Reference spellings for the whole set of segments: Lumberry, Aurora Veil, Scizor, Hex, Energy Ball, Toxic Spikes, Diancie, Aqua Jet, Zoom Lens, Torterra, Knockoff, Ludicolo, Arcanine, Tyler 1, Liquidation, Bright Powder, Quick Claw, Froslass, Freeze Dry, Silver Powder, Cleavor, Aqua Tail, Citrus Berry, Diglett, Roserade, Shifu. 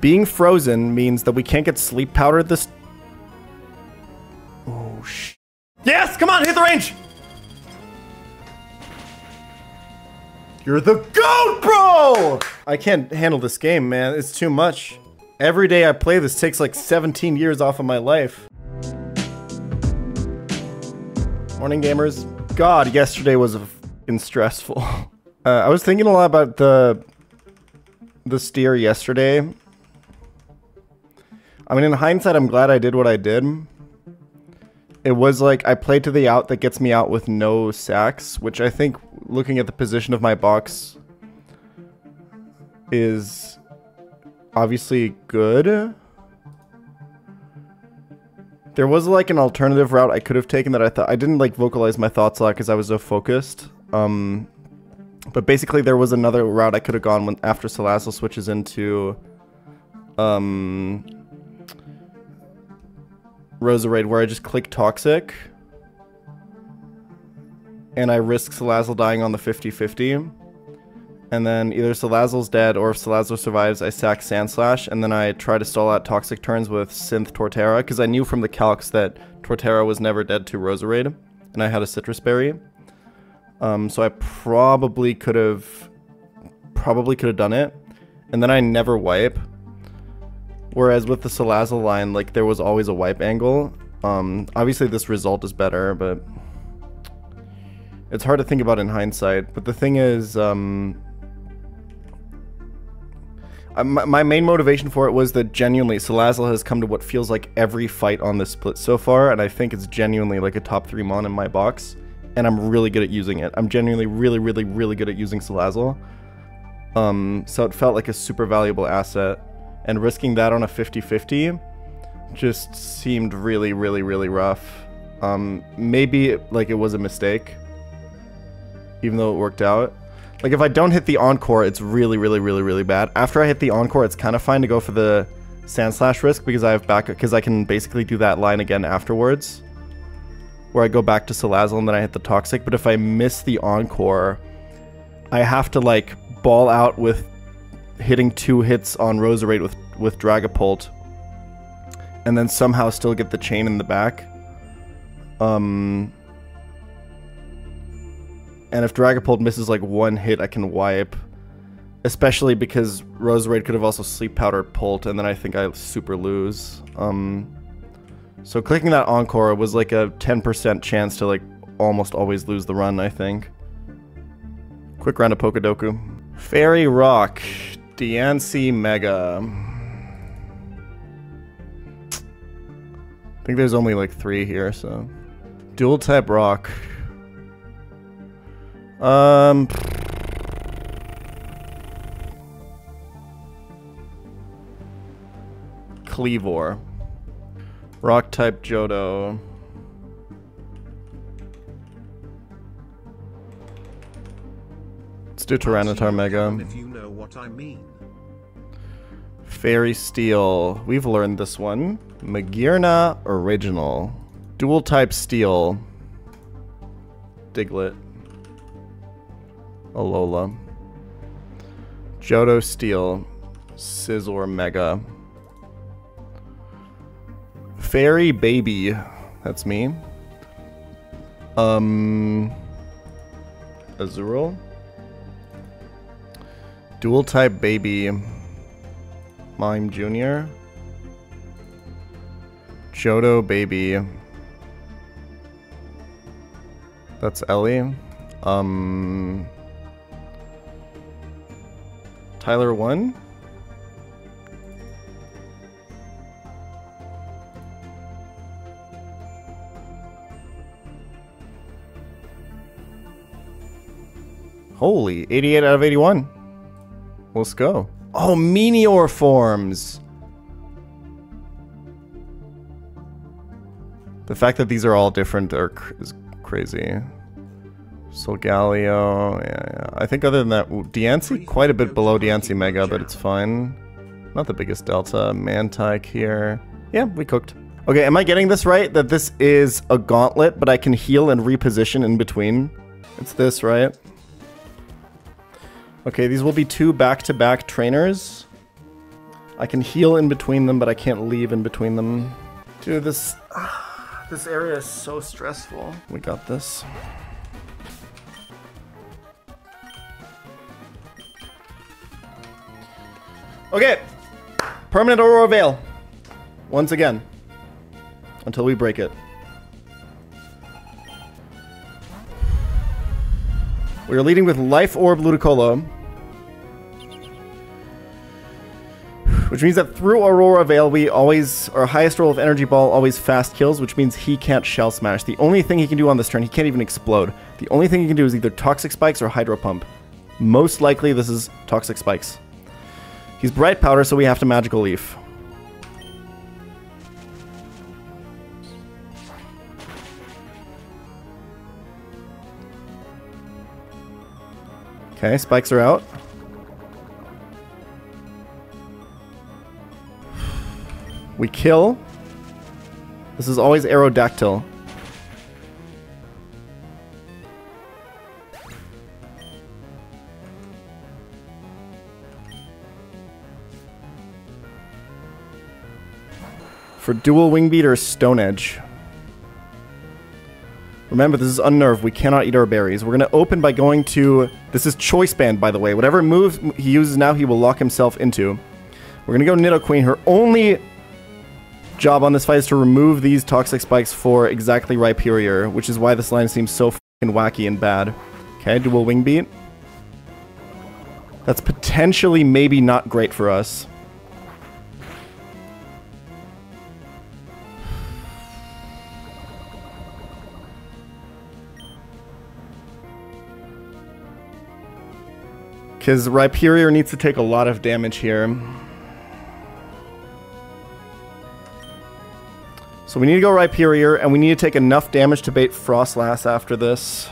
Being frozen means that we can't get sleep powder this... Oh, sh... Yes! Come on, hit the range! You're the GOAT, bro! I can't handle this game, man. It's too much. Every day I play this takes like 17 years off of my life. Morning, gamers. God, yesterday was f***ing stressful. I was thinking a lot about the steer yesterday. I mean, in hindsight, I'm glad I did what I did. It was like I played to the out that gets me out with no sacks, which I think, looking at the position of my box, is obviously good. There was like an alternative route I could have taken that I thought I didn't like vocalize my thoughts a lot because I was so focused. But basically, there was another route I could have gone when after Salazzle switches into Roserade, where I just click Toxic, and I risk Salazzle dying on the 50-50, and then either Salazzle's dead, or if Salazzle survives, I sack Sandslash, and then I try to stall out Toxic turns with Synth Torterra, because I knew from the calcs that Torterra was never dead to Roserade, and I had a Citrus Berry. So I probably could have done it, and then I never wipe. Whereas with the Salazzle line, like, there was always a wipe angle. Obviously this result is better, but it's hard to think about in hindsight. But the thing is, my main motivation for it was that genuinely Salazzle has come to what feels like every fight on this split so far, and I think it's genuinely like a top 3 mon in my box. And I'm really good at using it. I'm genuinely really good at using Salazzle. So it felt like a super valuable asset. And risking that on a 50-50 just seemed really rough. Maybe like it was a mistake, even though it worked out. Like if I don't hit the Encore, it's really bad. After I hit the Encore, it's kind of fine to go for the Sandslash risk because I have backup, because I can basically do that line again afterwards, where I go back to Salazzle and then I hit the Toxic. But if I miss the Encore, I have to like ball out with hitting 2 hits on Roserade with Dragapult, and then somehow still get the chain in the back. And if Dragapult misses like 1 hit, I can wipe, especially because Roserade could have also Sleep Powder Pult, and then I think I super lose. So clicking that Encore was like a 10% chance to like almost always lose the run, I think. Quick round of Pokedoku. Fairy Rock, Diancie Mega. I think there's only like 3 here, so. Dual type Rock. Cleavor. Rock type Johto. Let's do Tyranitar Mega. If you know what I mean. Fairy Steel. We've learned this one. Magearna Original. Dual type Steel. Diglett. Alola. Johto Steel. Scizor Mega. Fairy Baby, that's me. Azurill. Dual type Baby. Mime Jr. Johto Baby. That's Ellie. Tyler 1. Holy, 88 out of 81. Let's go. Oh, Meteor forms. The fact that these are all different is crazy. Solgaleo, yeah. I think other than that, Diancie, quite a bit below Diancie Mega, but it's fine. Not the biggest delta. Mantyke here. Yeah, we cooked. Okay, am I getting this right? That this is a gauntlet, but I can heal and reposition in between? It's this, right? Okay, these will be 2 back-to-back trainers. I can heal in between them, but I can't leave in between them. Dude, this area is so stressful. We got this. Okay, permanent Aurora Veil, once again, until we break it. We are leading with Life Orb Ludicolo, which means that through Aurora Veil, we always, our highest roll of Energy Ball always fast kills, which means he can't Shell Smash. The only thing he can do on this turn, he can't even explode. The only thing he can do is either Toxic Spikes or Hydro Pump. Most likely this is Toxic Spikes. He's Bright Powder, so we have to Magical Leaf. Okay, spikes are out. We kill. This is always Aerodactyl. For dual Wing Beat or Stone Edge. Remember, this is Unnerve. We cannot eat our berries. We're going to open by going to... This is Choice Band, by the way. Whatever moves he uses now, he will lock himself into. We're going to go Nidoqueen. Her only job on this fight is to remove these Toxic Spikes for exactly Rhyperior, which is why this line seems so f***ing wacky and bad. Okay, dual Wing Beat. That's potentially maybe not great for us. Because Rhyperior needs to take a lot of damage here. So we need to go Rhyperior, and we need to take enough damage to bait Froslass after this.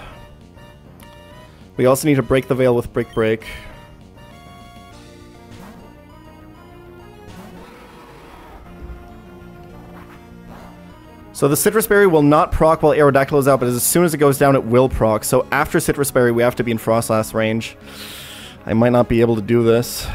We also need to break the veil with Brick Break. So the Citrus Berry will not proc while Aerodactyl is out, but as soon as it goes down, it will proc. So after Citrus Berry, we have to be in Froslass range. I might not be able to do this.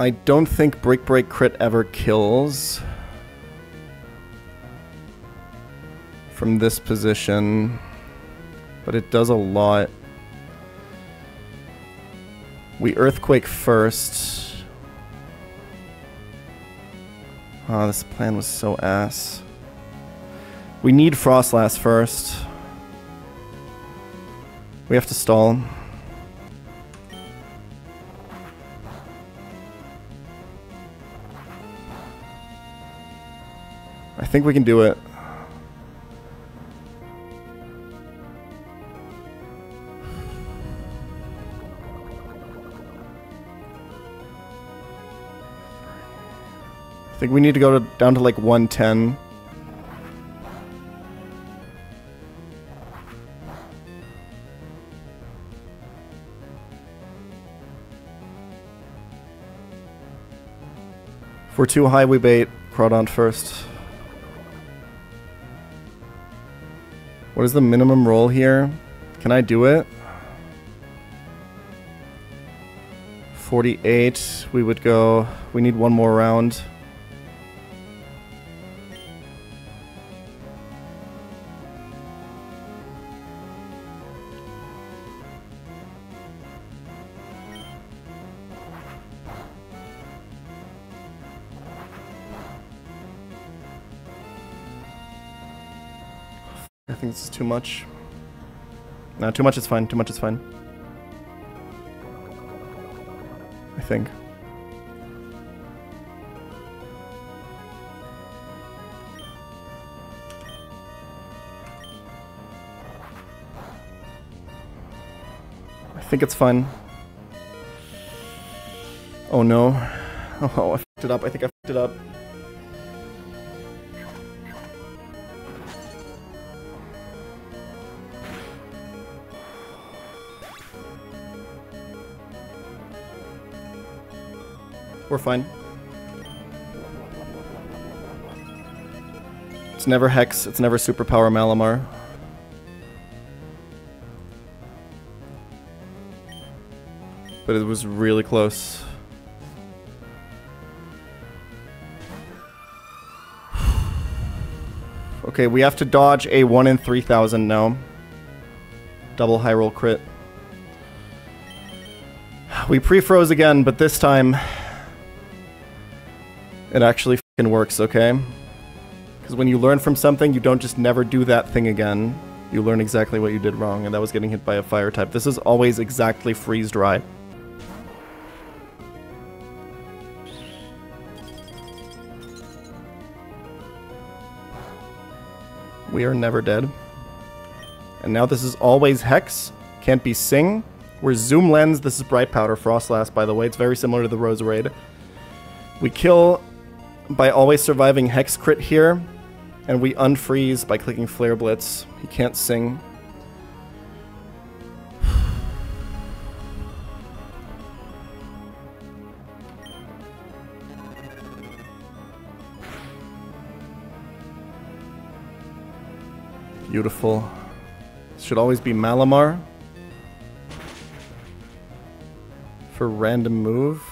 I don't think Brick Break crit ever kills from this position, but it does a lot. We Earthquake first. Ah, oh, this plan was so ass. We need Froslass first. We have to stall. I think we can do it. I think we need to go down to like 110. If we're too high, we bait Crawdaunt first. What is the minimum roll here? Can I do it? 48. We would go... We need one more round. I think this is too much. No, too much is fine. Too much is fine. I think. I think it's fine. Oh no. Oh, I f***ed it up. I think I f***ed it up. We're fine. It's never Hex, it's never Superpower Malamar. But it was really close. Okay, we have to dodge a 1 in 3,000 now. Double high roll crit. We pre-froze again, but this time it actually fucking works, okay? Because when you learn from something, you don't just never do that thing again. You learn exactly what you did wrong, and that was getting hit by a fire type. This is always exactly freeze dry. We are never dead. And now this is always Hex. Can't be Sing. We're Zoom Lens. This is Bright Powder. Froslass, by the way. It's very similar to the Roserade. We kill by always surviving Hex crit here. And we unfreeze by clicking Flare Blitz. He can't Sing. Beautiful. Should always be Malamar. For random move.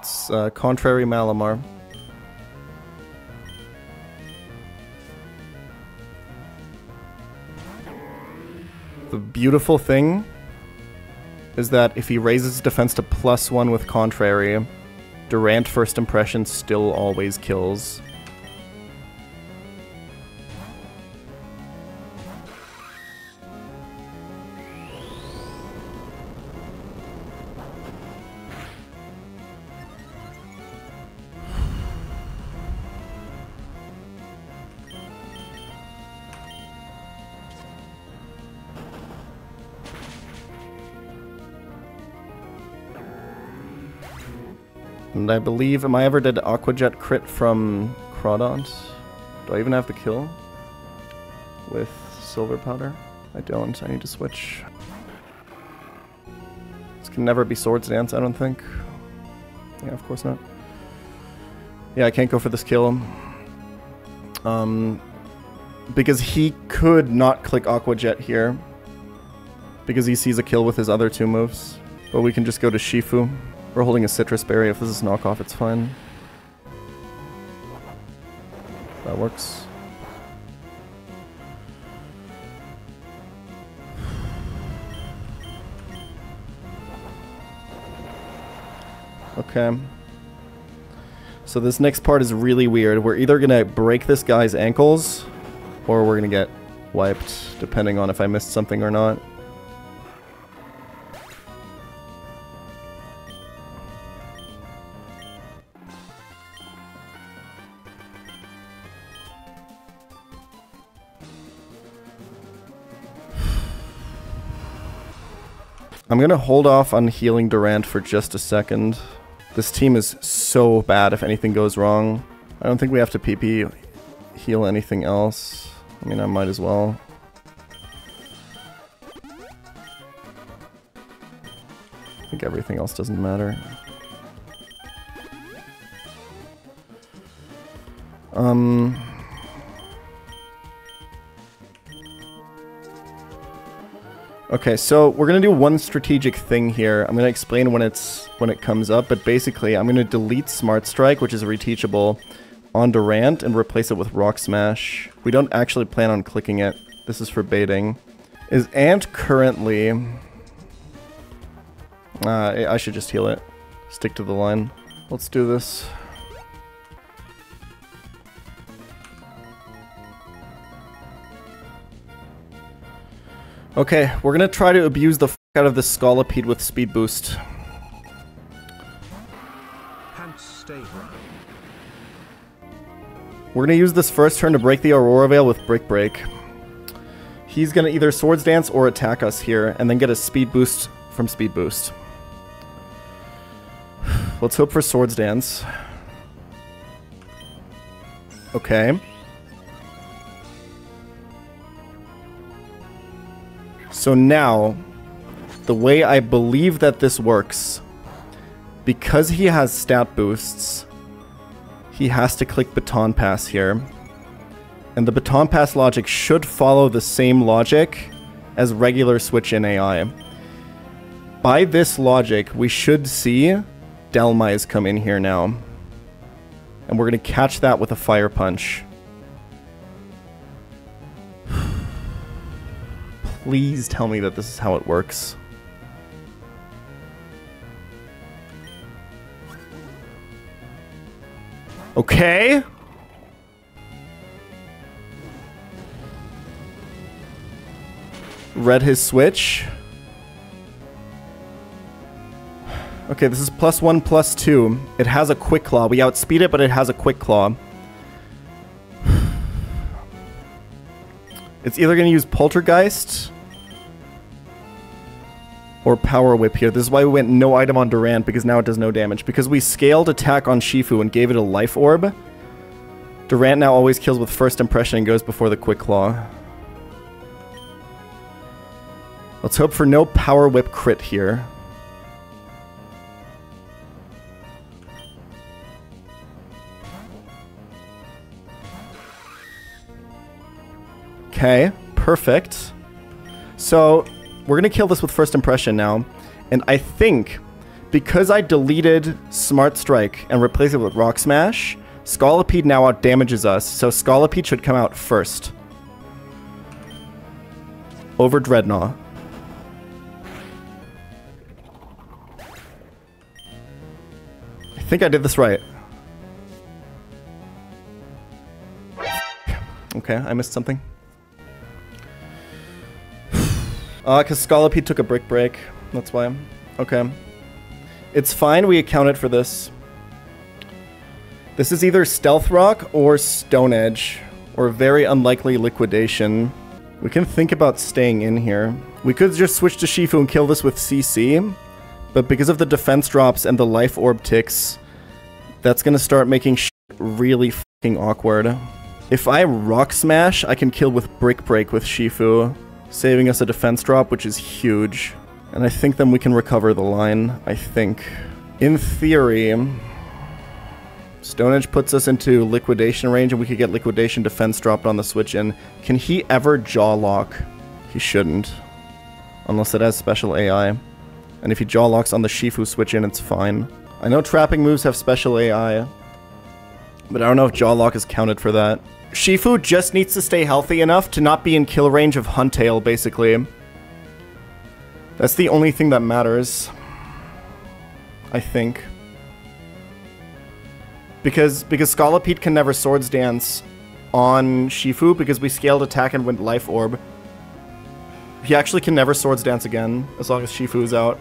It's Contrary Malamar. The beautiful thing is that if he raises defense to +1 with Contrary, Durant First Impression still always kills. And I believe, am I ever dead Aqua Jet crit from Crawdaunt? Do I even have the kill with Silver Powder? I don't, I need to switch. This can never be Swords Dance, I don't think. Yeah, of course not. Yeah, I can't go for this kill. Because he could not click Aqua Jet here. Because he sees a kill with his other two moves. But we can just go to Shifu. We're holding a Citrus Berry. If this is knockoff, it's fine. That works. Okay. So this next part is really weird. We're either going to break this guy's ankles, or we're going to get wiped, depending on if I missed something or not. I'm gonna hold off on healing Durant for just a second. This team is so bad if anything goes wrong. I don't think we have to PP heal anything else. I mean, I might as well. I think everything else doesn't matter. Okay, so we're gonna do one strategic thing here. I'm gonna explain when it comes up, but basically I'm gonna delete Smart Strike, which is reteachable, on Durant and replace it with Rock Smash. We don't actually plan on clicking it. This is for baiting. Is Ant currently... I should just heal it. Stick to the line. Let's do this. Okay, we're gonna try to abuse the f*** out of this Scolipede with Speed Boost. We're gonna use this first turn to break the Aurora Veil with Brick Break. He's gonna either Swords Dance or attack us here, and then get a Speed Boost from Speed Boost. Let's hope for Swords Dance. Okay. So now, the way I believe that this works, because he has stat boosts, he has to click Baton Pass here. And the Baton Pass logic should follow the same logic as regular Switch in AI. By this logic, we should see Delmize come in here now. And we're going to catch that with a Fire Punch. Please tell me that this is how it works. Okay. Read his switch. Okay, this is +1/+2. It has a Quick Claw. We outspeed it, but it has a Quick Claw. It's either going to use Poltergeist or Power Whip here. This is why we went no item on Durant, because now it does no damage. Because we scaled attack on Shifu and gave it a Life Orb, Durant now always kills with First Impression and goes before the Quick Claw. Let's hope for no Power Whip crit here. Okay, perfect. So we're going to kill this with First Impression now, and I think because I deleted Smart Strike and replaced it with Rock Smash, Scolipede now outdamages us, so Scolipede should come out first. Over Dreadnought. I think I did this right. Okay, I missed something. Because Scolipede took a Brick Break. That's why. Okay. It's fine, we accounted for this. This is either Stealth Rock or Stone Edge, or very unlikely Liquidation. We can think about staying in here. We could just switch to Shifu and kill this with CC, but because of the defense drops and the Life Orb ticks, that's gonna start making shit really fucking awkward. If I Rock Smash, I can kill with Brick Break with Shifu, saving us a defense drop, which is huge. And I think then we can recover the line, I think. In theory, Stone Edge puts us into Liquidation range, and we could get Liquidation defense dropped on the switch in. Can he ever Jaw Lock? He shouldn't. Unless it has special AI. And if he Jaw Locks on the Shifu switch in, it's fine. I know trapping moves have special AI, but I don't know if Jaw Lock is counted for that. Shifu just needs to stay healthy enough to not be in kill range of Huntail, basically. That's the only thing that matters, I think. Because Scolipede can never Swords Dance on Shifu because we scaled attack and went Life Orb. He actually can never Swords Dance again, as long as Shifu's out.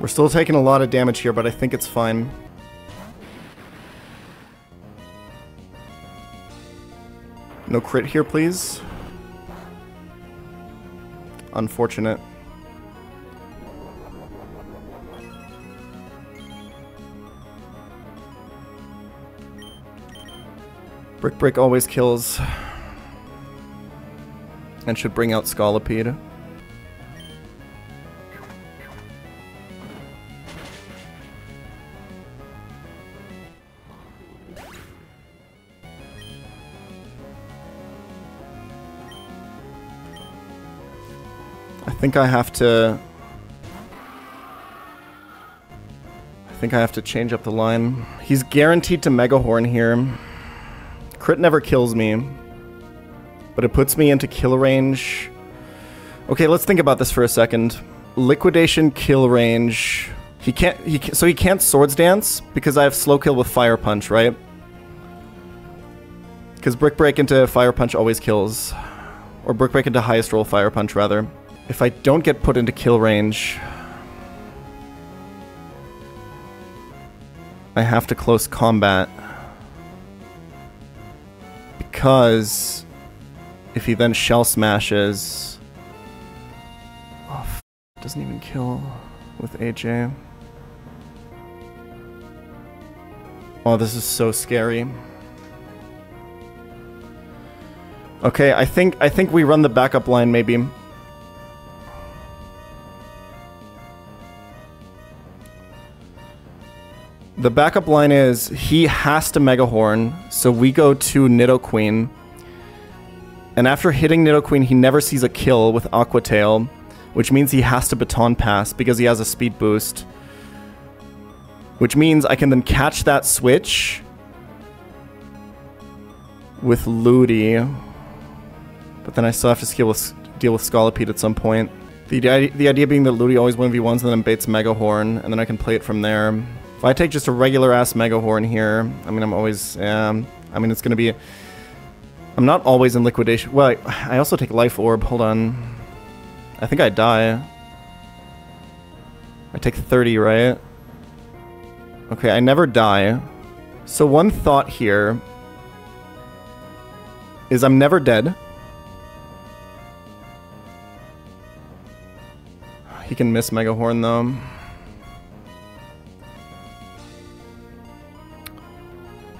We're still taking a lot of damage here, but I think it's fine. No crit here, please. Unfortunate. Brick Break always kills. And should bring out Scolipede. I think I have to change up the line. He's guaranteed to Megahorn here. Crit never kills me, but it puts me into kill range. Okay, let's think about this for a second. Liquidation, kill range. He can't Swords Dance because I have slow kill with Fire Punch, right? Because Brick Break into Fire Punch always kills, or Brick Break into highest roll Fire Punch rather. If I don't get put into kill range, I have to close combat. Because if he then shell smashes... Oh, f***, doesn't even kill with AJ. Oh, this is so scary. Okay, I think we run the backup line maybe. The backup line is he has to Megahorn, so we go to Nidoqueen. And after hitting Nidoqueen, he never sees a kill with Aqua Tail, which means he has to Baton Pass because he has a Speed Boost. Which means I can then catch that switch with Ludi, but then I still have to deal with Scolipede at some point. The idea being that Ludi always 1v1s and then baits Megahorn, and then I can play it from there. If I take just a regular ass Megahorn here, I mean, I'm always, I mean, it's gonna be, I'm not always in liquidation. Well, I also take Life Orb, hold on. I think I die. I take 30, right? Okay, I never die. So one thought here is I'm never dead. He can miss Megahorn though.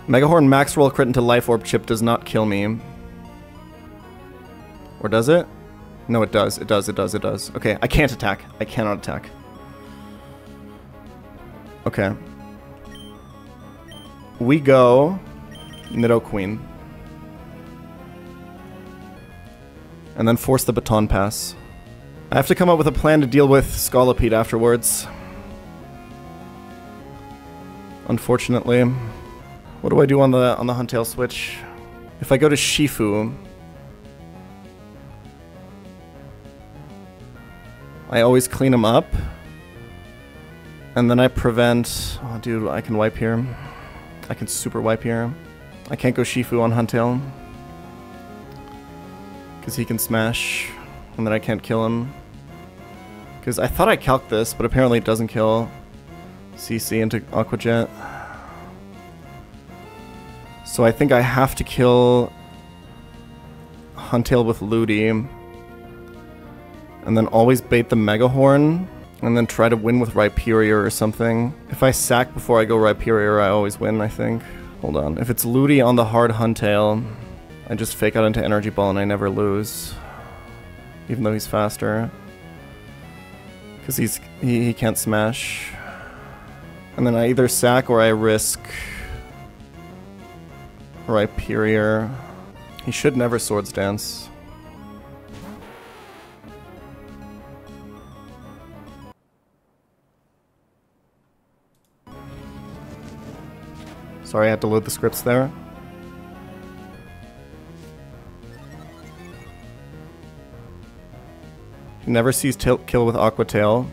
Megahorn max roll crit into Life Orb chip does not kill me. Or does it? No, it does. It does. It does. It does. Okay, I can't attack. I cannot attack. Okay. We go Nidoqueen. And then force the Baton Pass. I have to come up with a plan to deal with Scolipede afterwards. Unfortunately. What do I do on the Huntail switch? If I go to Shifu, I always clean him up, and then I prevent. Oh, dude, I can wipe here. I can super wipe here. I can't go Shifu on Huntail because he can smash, and then I can't kill him. Because I thought I calc'd this, but apparently it doesn't kill. CC into Aqua Jet. So I think I have to kill Huntail with Ludi, and then always bait the Megahorn, and then try to win with Rhyperior or something. If I sack before I go Rhyperior, I always win, I think. Hold on. If it's Ludi on the hard Huntail, I just fake out into Energy Ball and I never lose. Even though he's faster. Because he can't smash. And then I either sack or I risk Rhyperior. He should never Swords Dance. Sorry, I had to load the scripts there. He never sees kill with Aqua Tail.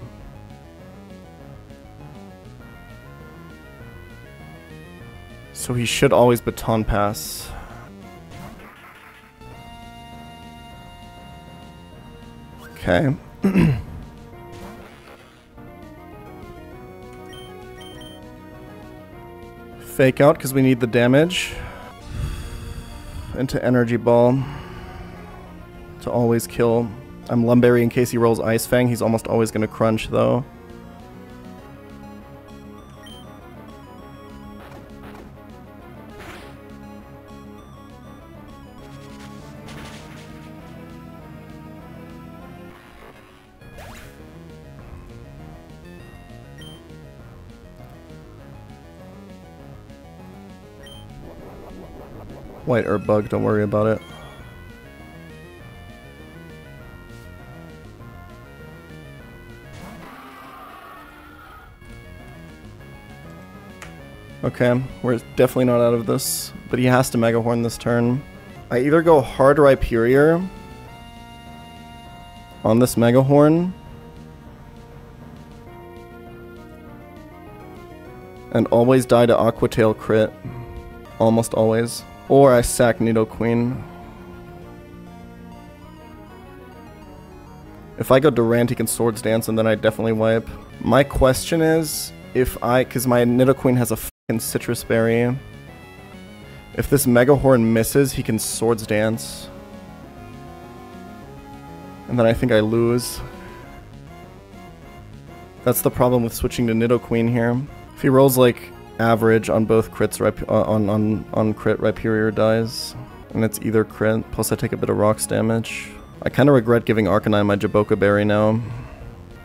So he should always Baton Pass. Okay. Fake out because we need the damage. Into Energy Ball. To always kill. I'm Lumberry in case he rolls Ice Fang. He's almost always going to crunch though. White herb bug, don't worry about it. Okay, we're definitely not out of this, but he has to Megahorn this turn. I either go hard Rhyperior on this Megahorn, and always die to Aqua Tail crit, almost always. Or I sack Nidoqueen. If I go Durant, he can Swords Dance, and then I definitely wipe. My question is, if I, because my Nidoqueen has a fucking Citrus Berry. If this Megahorn misses, he can Swords Dance. And then I think I lose. That's the problem with switching to Nidoqueen here. If he rolls like average on both crits, on crit Rhyperior dies. and it's either crit, plus I take a bit of rocks damage. I kind of regret giving Arcanine my Jaboka Berry now,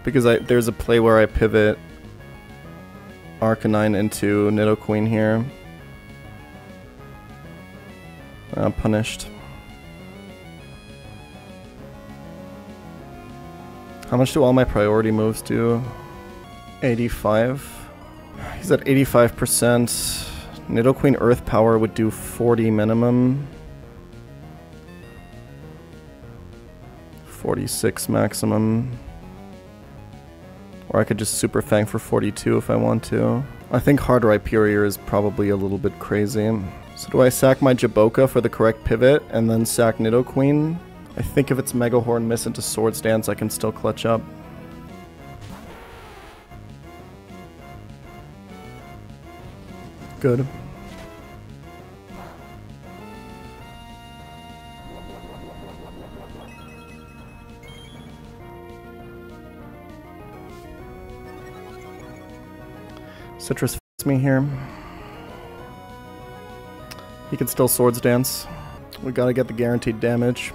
because there's a play where I pivot Arcanine into Nidoqueen here. Punished. How much do all my priority moves do? 85. He's at 85%. Nidoqueen Earth Power would do 40 minimum. 46 maximum. Or I could just Super Fang for 42 if I want to. I think Hard Rhyperior is probably a little bit crazy. So do I sack my Jaboka for the correct pivot and then sack Nidoqueen? I think if it's Megahorn miss into Swords Dance, I can still clutch up. Good. Citrus f***s me here. He can still Swords Dance. We gotta get the guaranteed damage.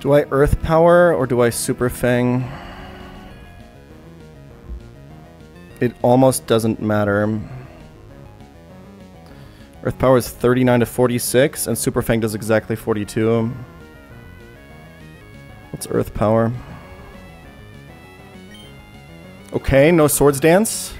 Do I Earth Power or do I Super Fang? It almost doesn't matter. Earth Power is 39 to 46, and Super Fang does exactly 42. What's Earth Power? Okay, no Swords Dance.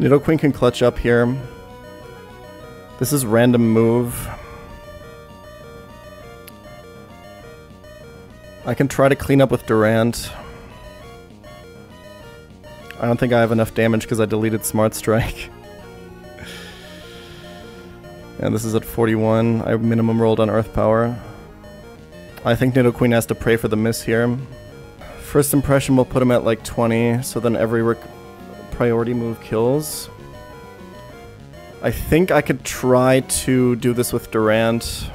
Nidoqueen can clutch up here. This is random move. I can try to clean up with Durant. I don't think I have enough damage because I deleted Smart Strike. And this is at 41. I minimum rolled on Earth Power. I think Nidoqueen has to pray for the miss here. First Impression will put him at like 20, so then every priority move kills. I think I could try to do this with Durant.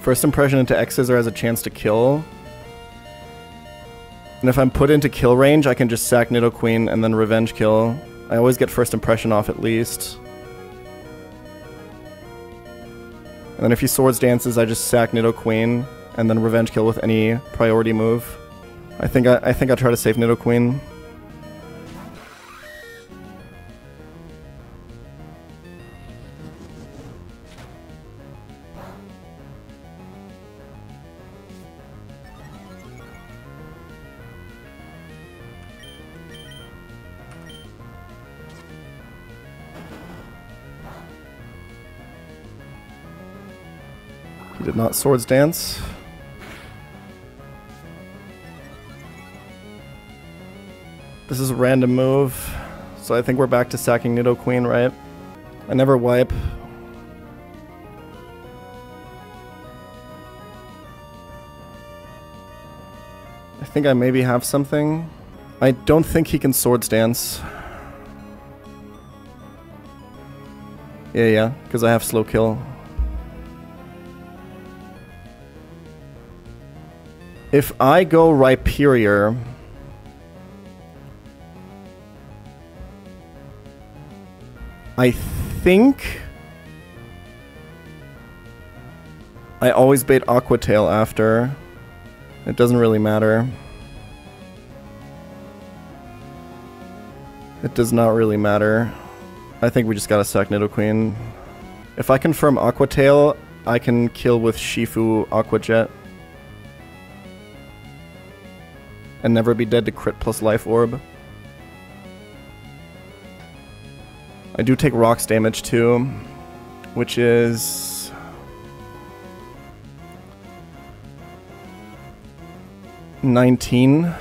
First Impression into X-Scissor has a chance to kill. And if I'm put into kill range, I can just sack Nidoqueen and then revenge kill. I always get First Impression off at least. And then if he Swords Dances, I just sack Nidoqueen and then revenge kill with any priority move. I think I try to save Nidoqueen. He did not Swords Dance. This is a random move, so I think we're back to sacking Nidoqueen, right? I never wipe. I think I maybe have something. I don't think he can Swords Dance. Yeah, because I have slow kill. If I go Rhyperior, I think I always bait Aqua Tail after. It doesn't really matter. It does not really matter. I think we just gotta sack Nidoqueen. If I confirm Aqua Tail, I can kill with Shifu Aqua Jet. And never be dead to crit plus Life Orb. I do take rocks damage too, which is 19.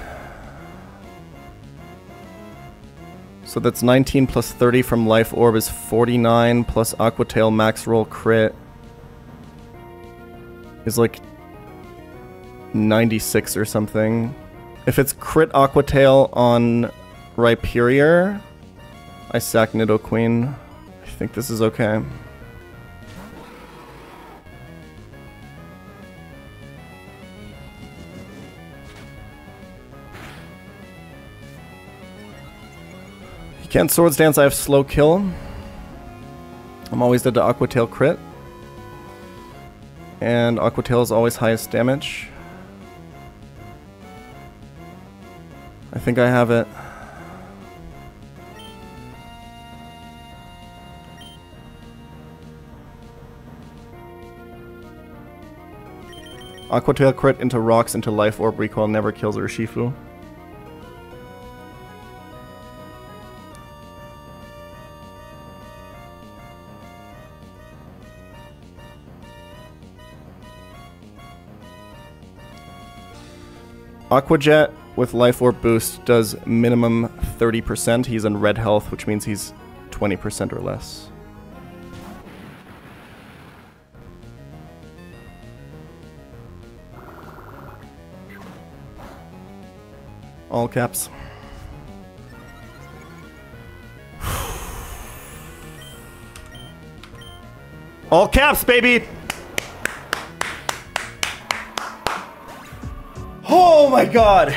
So that's 19 plus 30 from Life Orb is 49 plus Aqua Tail max roll crit is like 96 or something. If it's crit Aqua Tail on Rhyperior, I sack Nidoqueen. I think this is okay. He can't Swords Dance, I have Slow Kill. I'm always dead to Aqua Tail crit. And Aqua Tail is always highest damage. I think I have it. Aqua Tail crit into rocks into Life Orb recoil, never kills her Shifu. Aqua Jet with Life Orb boost does minimum 30%. He's in red health, which means he's 20% or less. All caps. All caps, baby! Oh my god!